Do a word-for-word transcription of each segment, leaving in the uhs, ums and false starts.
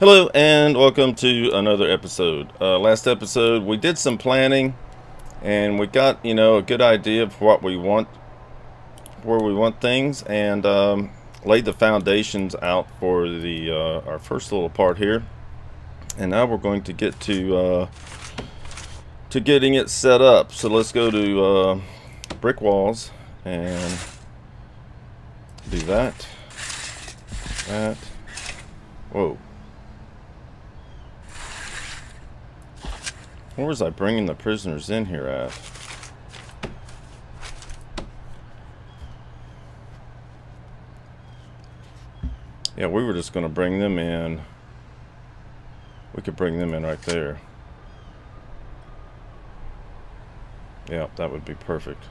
Hello and welcome to another episode. Uh, last episode we did some planning and we got, you know, a good idea of what we want, where we want things, and um, laid the foundations out for the uh, our first little part here. And now we're going to get to uh, to getting it set up. So let's go to uh, brick walls and do that. That. Whoa. Where was I bringing the prisoners in here at? Yeah, we were just going to bring them in. We could bring them in right there. Yeah, that would be perfect.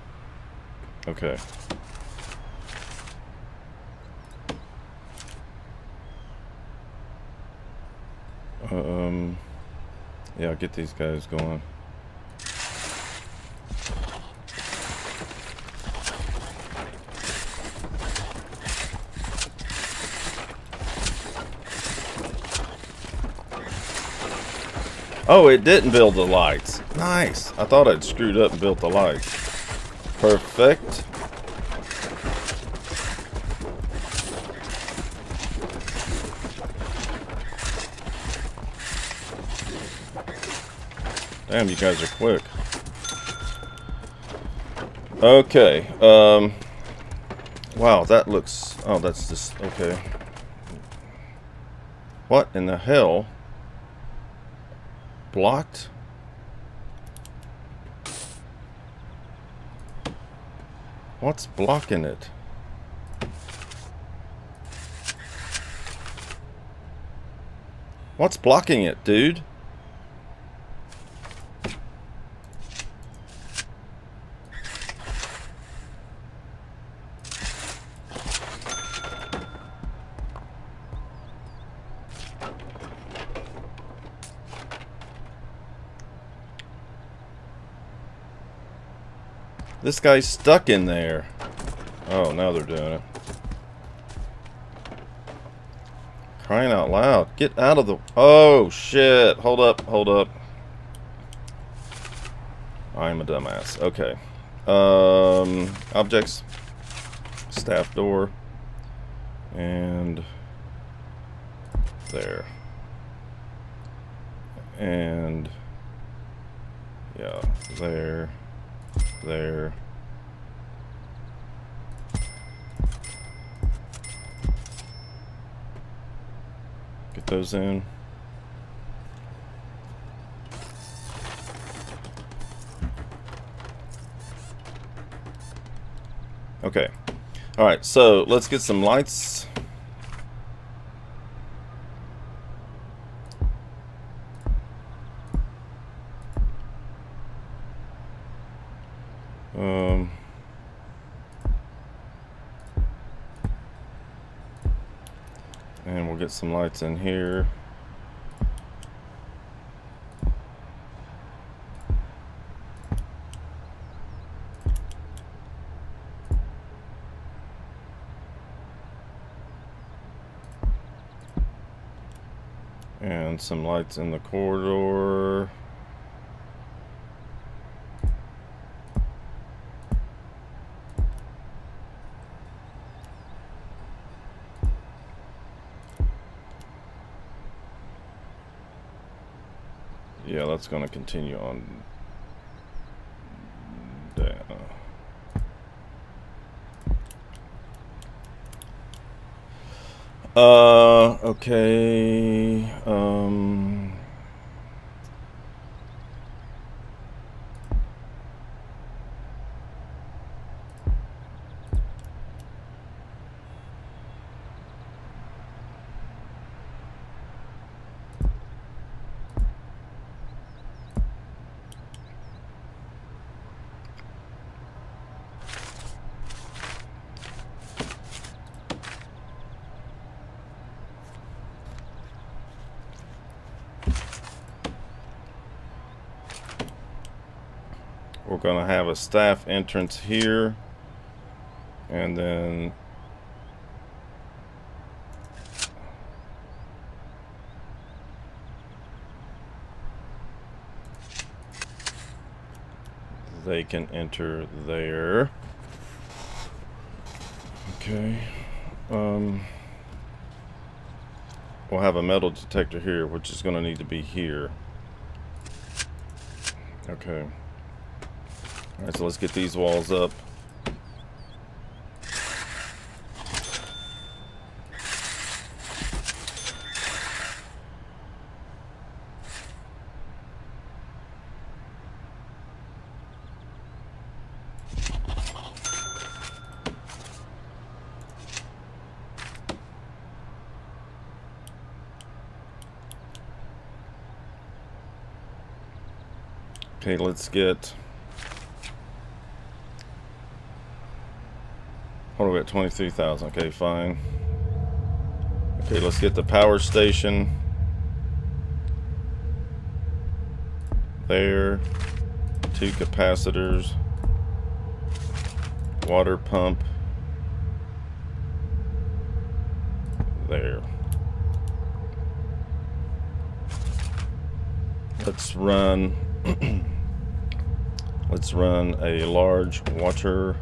Okay. Um... Yeah, get these guys going. Oh, it didn't build the lights. Nice. I thought I'd screwed up and built the lights. Perfect. Damn, you guys are quick. Okay. Um, wow, that looks... Oh, that's just... Okay. What in the hell? Blocked? What's blocking it? What's blocking it, dude? This guy's stuck in there. Oh, now they're doing it. Crying out loud. Get out of the... Oh, shit. Hold up, hold up. I'm a dumbass. Okay. Um, objects. Staff door. And... There. And... Yeah, there. There. Get those in. Okay. All right, so let's get some lights. Um, and we'll get some lights in here. And some lights in the corridor. Yeah, that's going to continue on down. Uh, okay. Um, We're going to have a staff entrance here, and then they can enter there. Okay. Um, we'll have a metal detector here, which is going to need to be here. Okay. All right, so let's get these walls up. Okay, let's get, what are we at, twenty-three thousand, okay, fine. Okay, let's get the power station there, two capacitors, water pump there. Let's run let's run a large water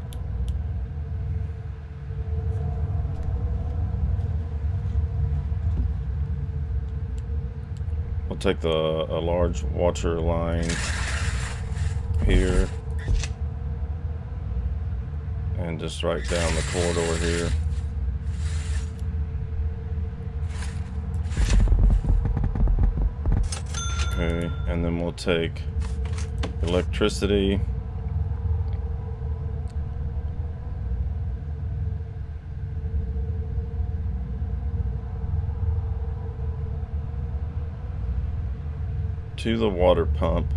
we'll take the a large water line here and just right down the corridor here. Okay, and then we'll take electricity to the water pump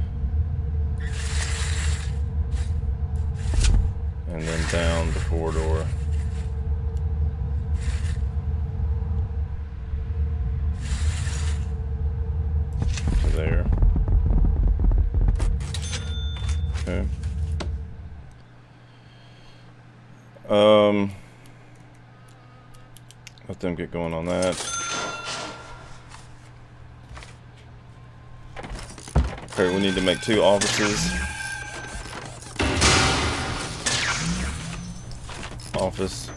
and then down the corridor. Um, let them get going on that. Okay, we need to make two offices. Office.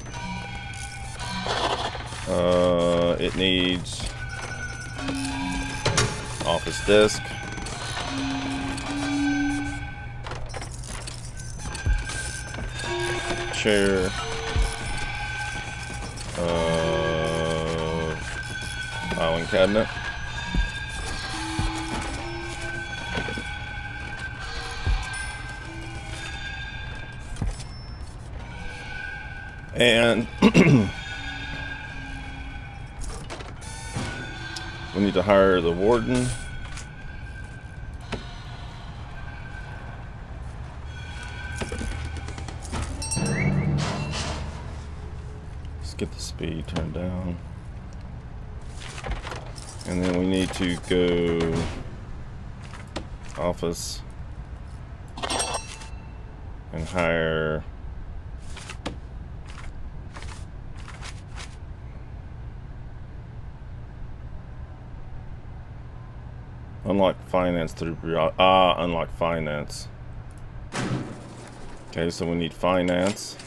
Uh, it needs office desk. Chair, uh, filing cabinet, and we need to hire the warden. Get the speed turned down, and then we need to go office and hire unlock finance through ah unlock finance. Okay, so we need finance.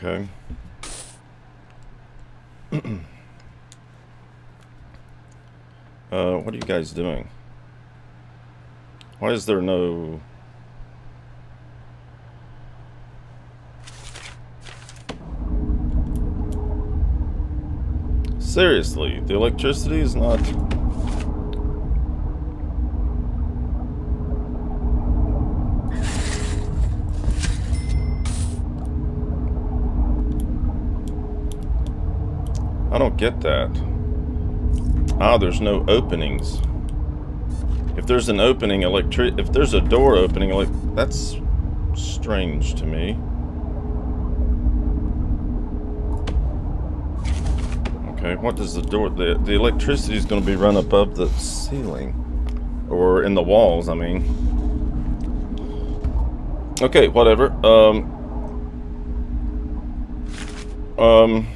Okay. uh, what are you guys doing? Why is there no... Seriously, the electricity is not... I don't get that. Ah, there's no openings. If there's an opening, electric. If there's a door opening, like that's strange to me. Okay, what does the door? The the electricity is going to be run above the ceiling, or in the walls. I mean. Okay, whatever. Um. Um.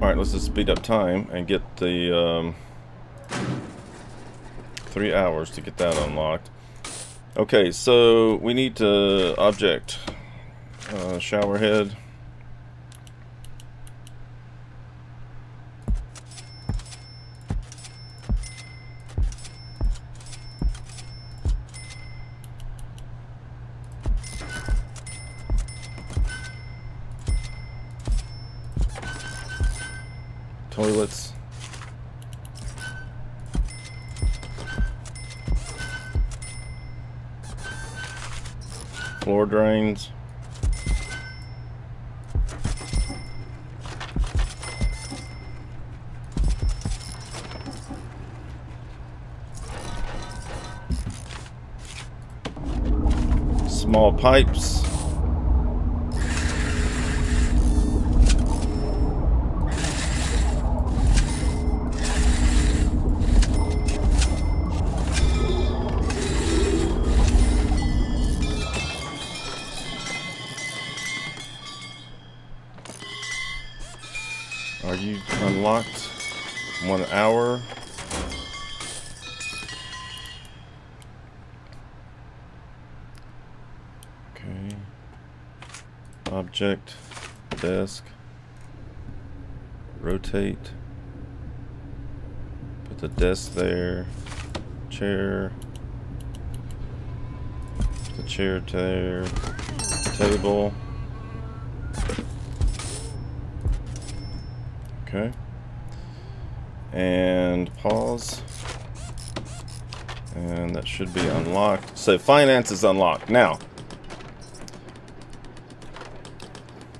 Alright, let's just speed up time and get the um, three hours to get that unlocked. Okay, so we need to object uh, shower head. Toilets. Floor drains. Small pipes. Are you unlocked? One hour. Okay. Object, desk, rotate. Put the desk there. Chair. Put the chair there. Table. Okay, and pause, and that should be unlocked. So finance is unlocked. Now,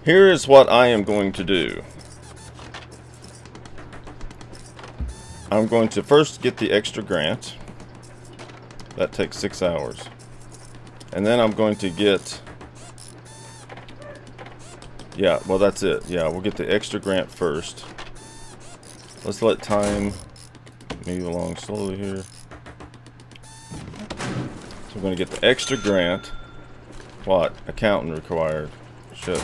here is what I am going to do. I'm going to first get the extra grant. That takes six hours. And then I'm going to get, yeah, well that's it. Yeah, we'll get the extra grant first. Let's let time move along slowly here. So we're going to get the extra grant. What? Accountant required. Shit.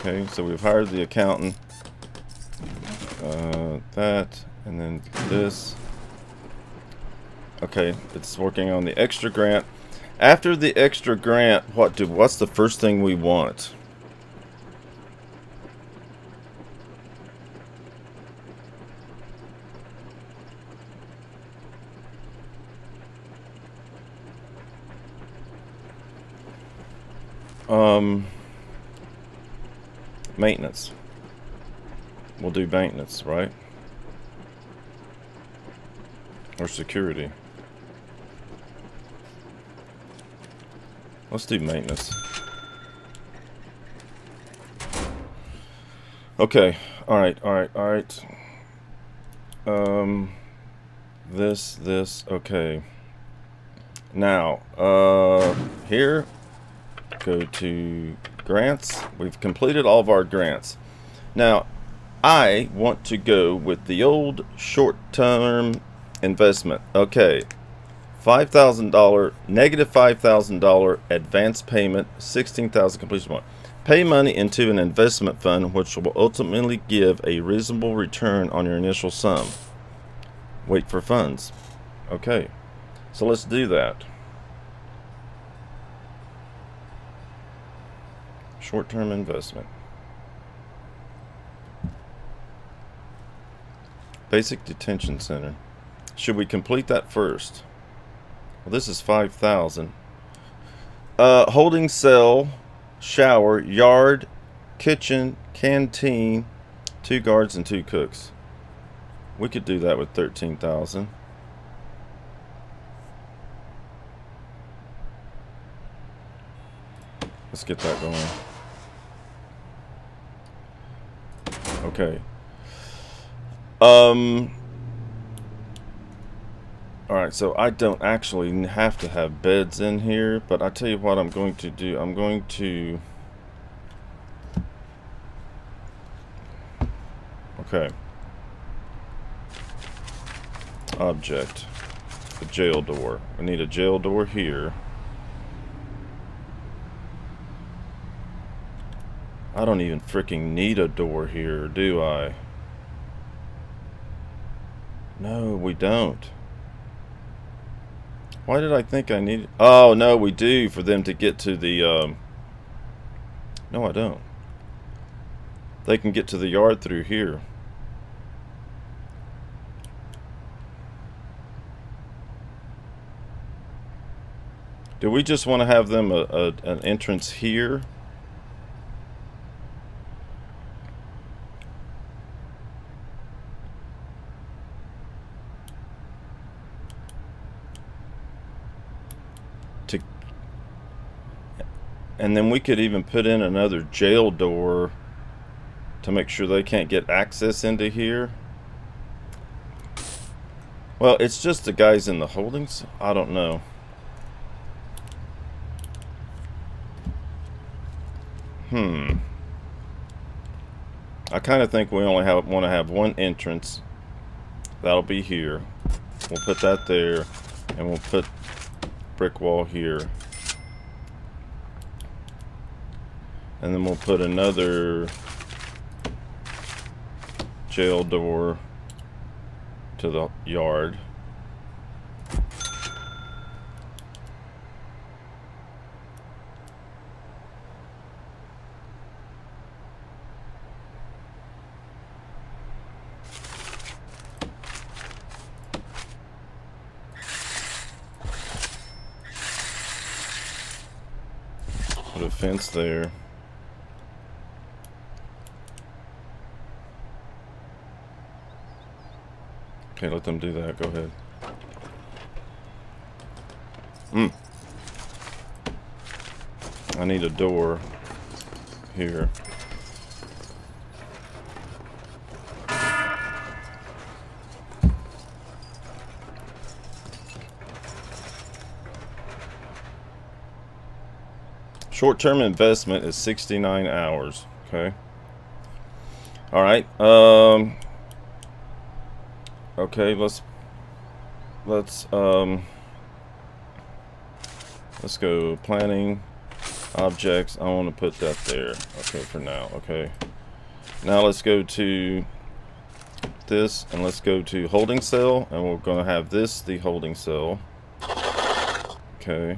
Okay, so we've hired the accountant. Uh, that, and then this. Okay, it's working on the extra grant. After the extra grant, what do what's the first thing we want? Um, maintenance. We'll do maintenance, right? Or security. Let's do maintenance. Okay, all right, all right, all right. Um, this, this, okay. Now, uh, here, go to grants. We've completed all of our grants. Now, I want to go with the old short-term investment. Okay. five thousand dollars, negative five thousand dollars advance payment, sixteen thousand dollars completion one. Pay money into an investment fund which will ultimately give a reasonable return on your initial sum. Wait for funds. Okay, so let's do that. Short-term investment. Basic detention center. Should we complete that first? Well, this is five thousand. Uh, holding cell, shower, yard, kitchen, canteen, two guards and two cooks. We could do that with thirteen thousand. Let's get that going. Okay. Um... Alright, so I don't actually have to have beds in here, but I tell you what I'm going to do. I'm going to... Okay. Object. A jail door. We need a jail door here. I don't even freaking need a door here, do I? No, we don't. Why did I think I needed... Oh, no, we do for them to get to the... Um... No, I don't. They can get to the yard through here. Do we just want to have them a, a, an entrance here? To, and then we could even put in another jail door to make sure they can't get access into here. Well, it's just the guys in the holdings. I don't know. Hmm. I kind of think we only have, want to have one entrance. That'll be here. We'll put that there, and we'll put brick wall here. And then we'll put another jail door to the yard. Put a fence there. Okay, let them do that. Go ahead. Mm. I need a door here. Short-term investment is sixty-nine hours. Okay. All right. Um, okay. Let's let's um, let's go planning objects. I want to put that there. Okay, for now. Okay. Now let's go to this and let's go to holding cell, and we're going to have this the holding cell. Okay.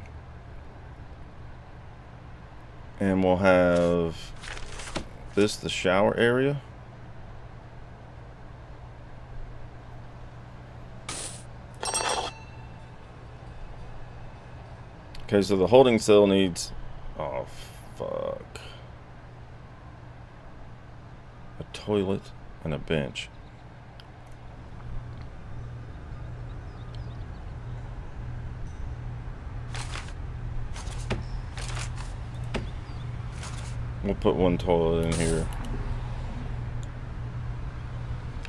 And we'll have this the shower area. Okay, so the holding cell needs... Oh, fuck. A toilet and a bench. We'll put one toilet in here.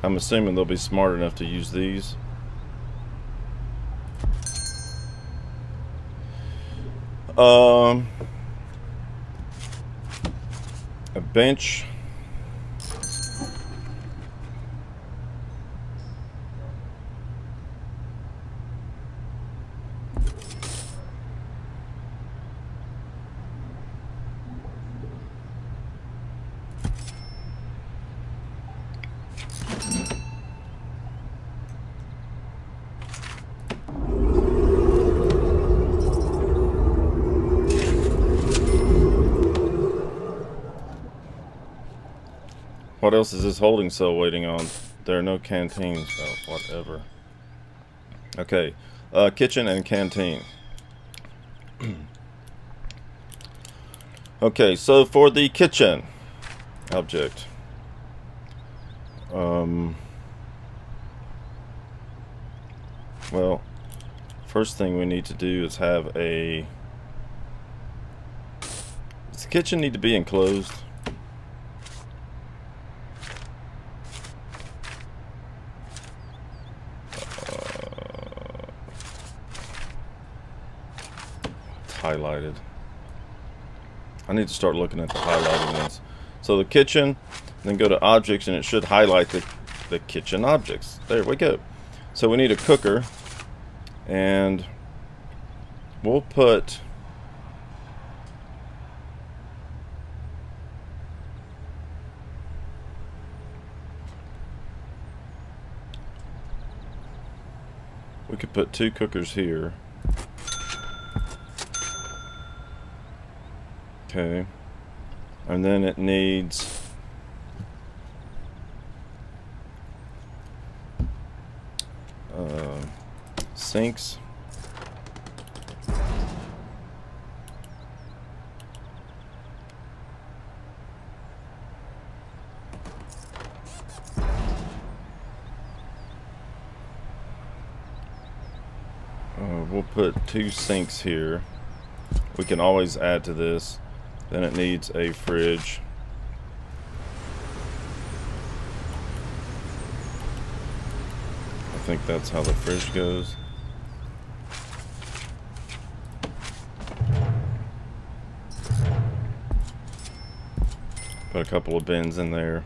I'm assuming they'll be smart enough to use these. Um, a bench. What else is this holding cell waiting on? There are no canteens. Oh, whatever. Okay. Uh, kitchen and canteen. Okay, so for the kitchen object. Um, well, first thing we need to do is have a... Does the kitchen need to be enclosed? Highlighted. I need to start looking at the highlighted ones. So the kitchen, then go to objects, and it should highlight the, the kitchen objects. There we go. So we need a cooker, and we'll put We could put two cookers here. Okay. And then it needs uh, sinks. Put two sinks here. We can always add to this. Then it needs a fridge. I think that's how the fridge goes. Put a couple of bins in there.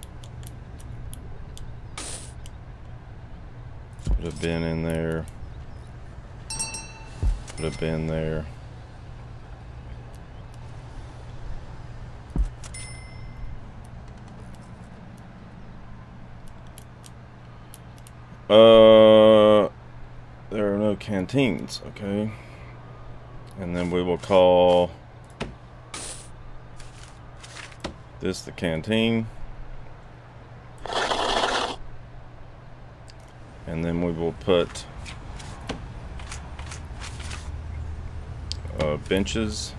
Put a bin in there. Have been there. Uh, there are no canteens, okay. And then we will call this the canteen. And then we will put Uh, benches.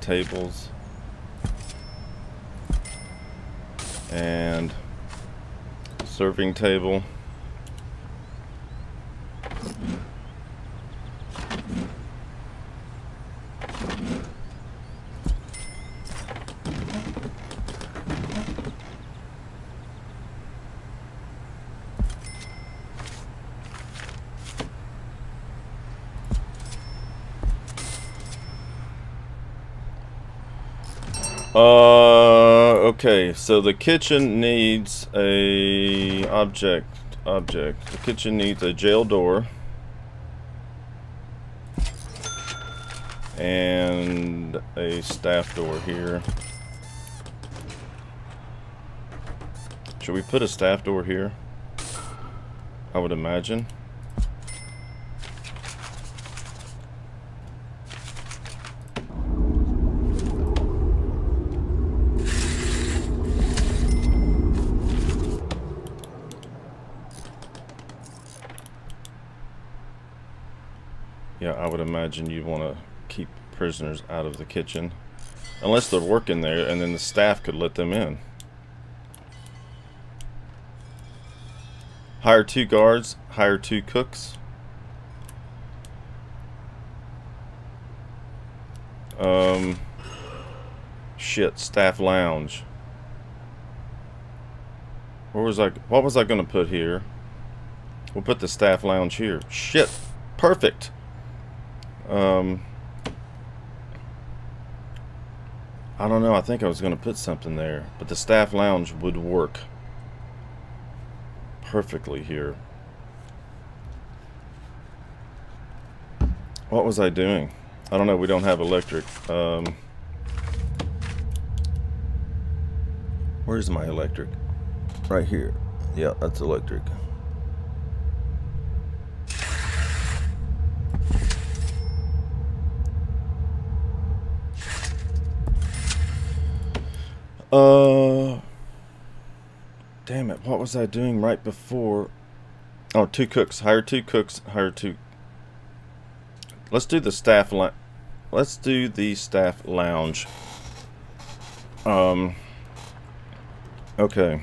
Tables. And serving table. Uh, okay, so the kitchen needs a object, object. The kitchen needs a jail door. And a staff door here. Should we put a staff door here? I would imagine. Yeah, I would imagine you want to keep prisoners out of the kitchen. Unless they're working there, and then the staff could let them in. Hire two guards, hire two cooks. Um, shit, staff lounge. Where was I, what was I going to put here? We'll put the staff lounge here. Shit, perfect. Um, I don't know, I think I was going to put something there, but the staff lounge would work perfectly here. What was I doing? I don't know, we don't have electric. Um, where's my electric? Right here. Yeah, that's electric. Uh, damn it, what was I doing right before? Oh, two cooks, hire two cooks, hire two. Let's do the staff li- Let's do the staff lounge. Um, okay.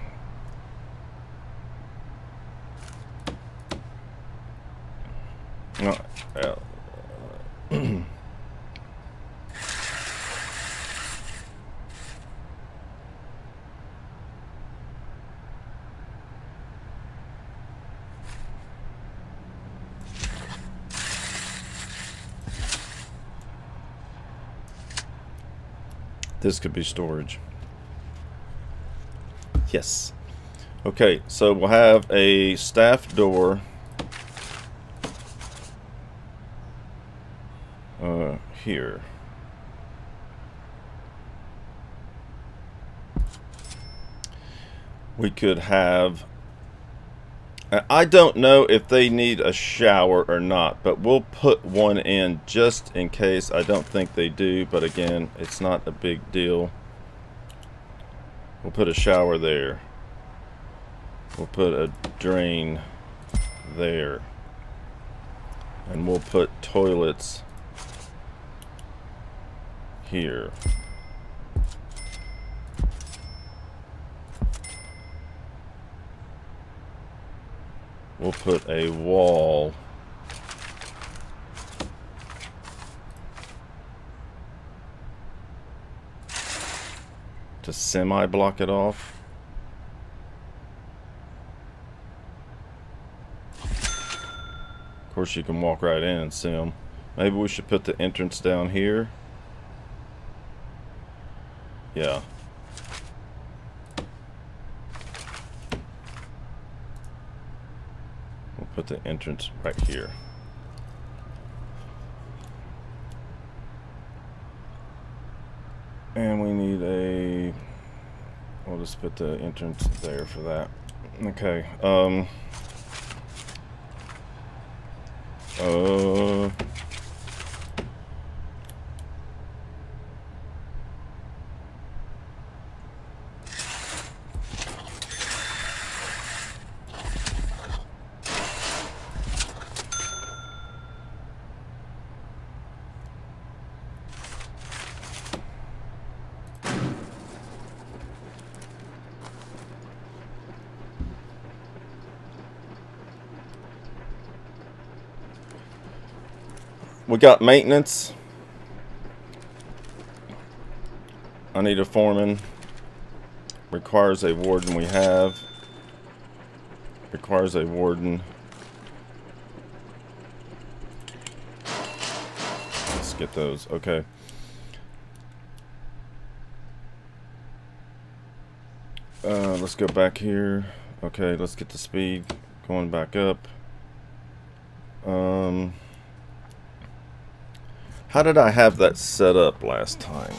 no, uh, this could be storage. Yes. Okay, so we'll have a staff door uh, here. We could have, I don't know if they need a shower or not, but we'll put one in just in case. I don't think they do, but again, it's not a big deal. We'll put a shower there. We'll put a drain there. And we'll put toilets here. We'll put a wall to semi-block it off. Of course, you can walk right in and see them. Maybe we should put the entrance down here. Yeah. Put the entrance right here. And we need a, we'll just put the entrance there for that. Okay. Um, uh, We got maintenance. I need a foreman. Requires a warden. We have. Requires a warden. Let's get those. Okay. Uh, let's go back here. Okay, let's get the speed going back up. Um... How did I have that set up last time?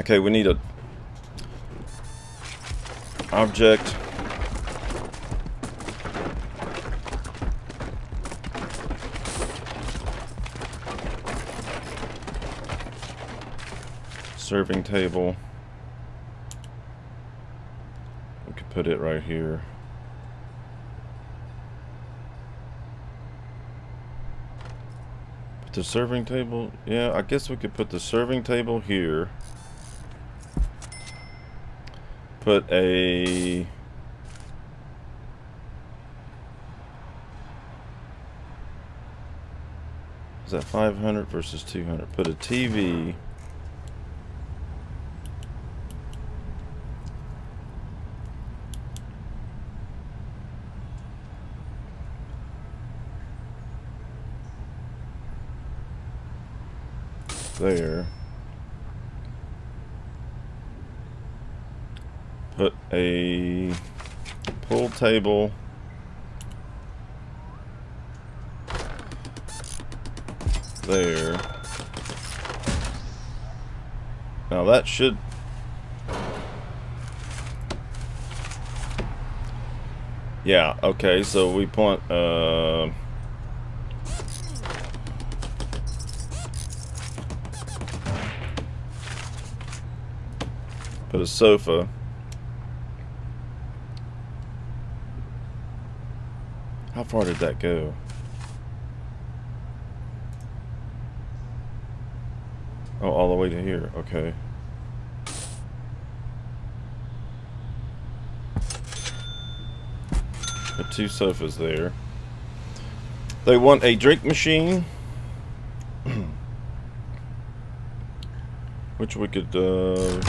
Okay, we need a object. Serving table. We could put it right here. The serving table, yeah, I guess we could put the serving table here. Put a is that five hundred versus two hundred? Put a T V. There. Put a pool table there. Now that should yeah, okay, so we want uh put a sofa. How far did that go? Oh, all the way to here. Okay. Put two sofas there. They want a drink machine. Which we could... Uh,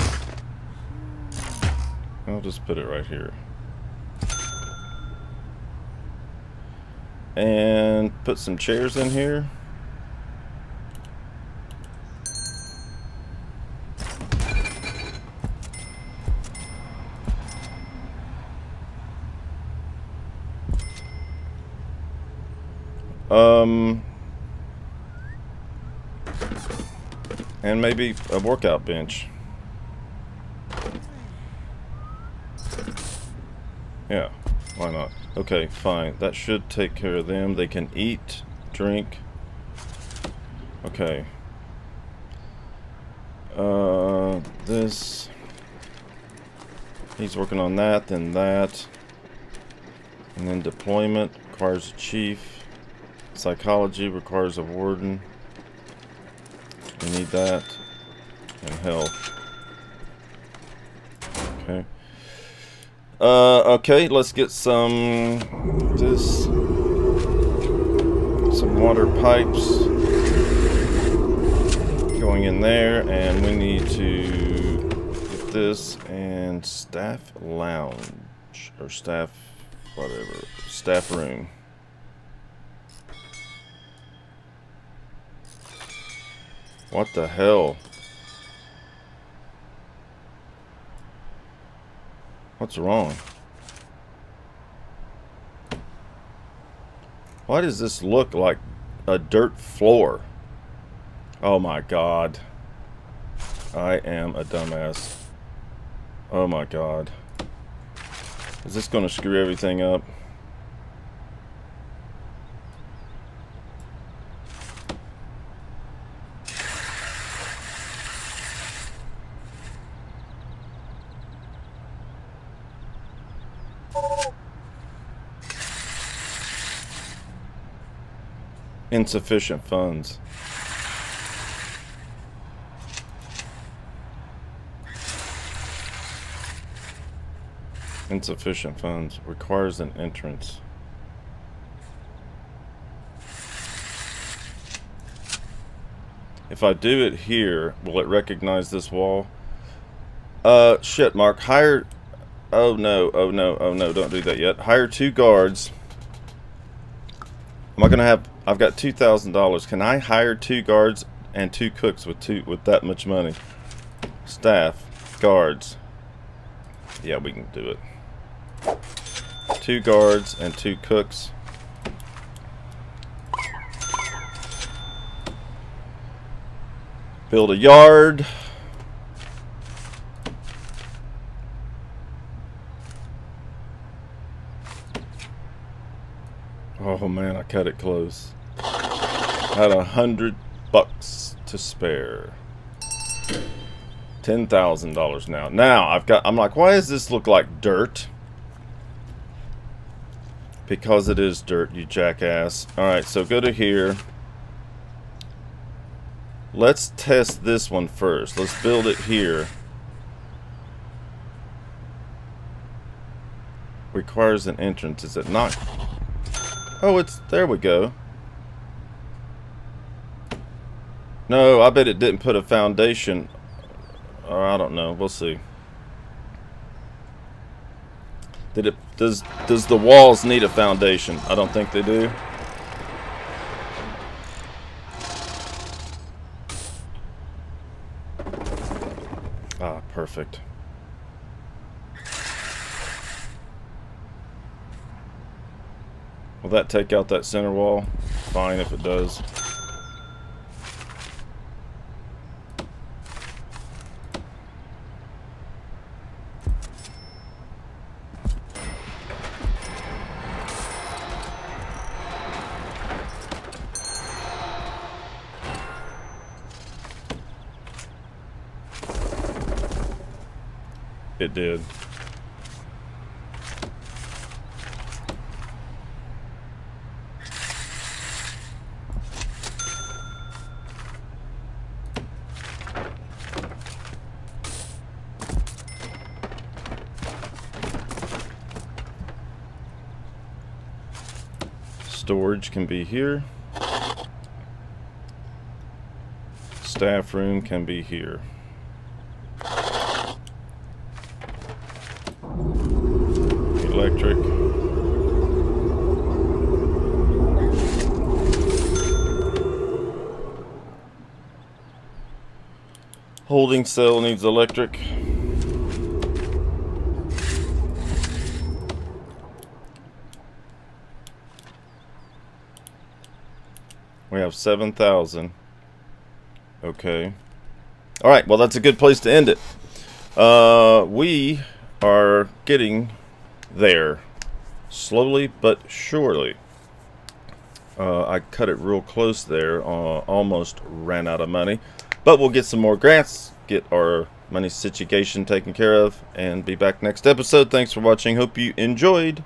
I'll just put it right here. And put some chairs in here. Um, and maybe a workout bench. Yeah, why not? Okay, fine. That should take care of them. They can eat, drink. Okay. Uh, this. He's working on that, then that. And then deployment requires a chief. Psychology requires a warden. We need that. And health. Okay. Uh, okay, let's get some this some water pipes going in there, and we need to get this and staff lounge or staff whatever staff room. What the hell? What's wrong? Why does this look like a dirt floor? Oh my god. I am a dumbass. Oh my god. Is this gonna screw everything up? Insufficient funds. Insufficient funds requires an entrance. If I do it here, will it recognize this wall? Uh, shit, Mark. Hire. Oh no, oh no, oh no, don't do that yet. Hire two guards. Am I gonna have? I've got two thousand dollars. Can I hire two guards and two cooks with two with that much money? Staff, guards. Yeah, we can do it. Two guards and two cooks. Build a yard. Oh man, I cut it close. I had a hundred bucks to spare. Ten thousand dollars now. Now I've got. I'm like, why does this look like dirt? Because it is dirt, you jackass. All right, so go to here. Let's test this one first. Let's build it here. Requires an entrance. Is it not? Oh, it's, there we go. No, I bet it didn't put a foundation. Or I don't know, we'll see. Did it, does, does the walls need a foundation? I don't think they do. Ah, perfect. Will that take out that center wall? Fine if it does. It did. Storage can be here. Staff room can be here. Electric. Holding cell needs electric. We have seven thousand. Okay. All right. Well, that's a good place to end it. Uh, we are getting there. Slowly but surely. Uh, I cut it real close there. Uh, almost ran out of money. But we'll get some more grants. Get our money situation taken care of. And be back next episode. Thanks for watching. Hope you enjoyed.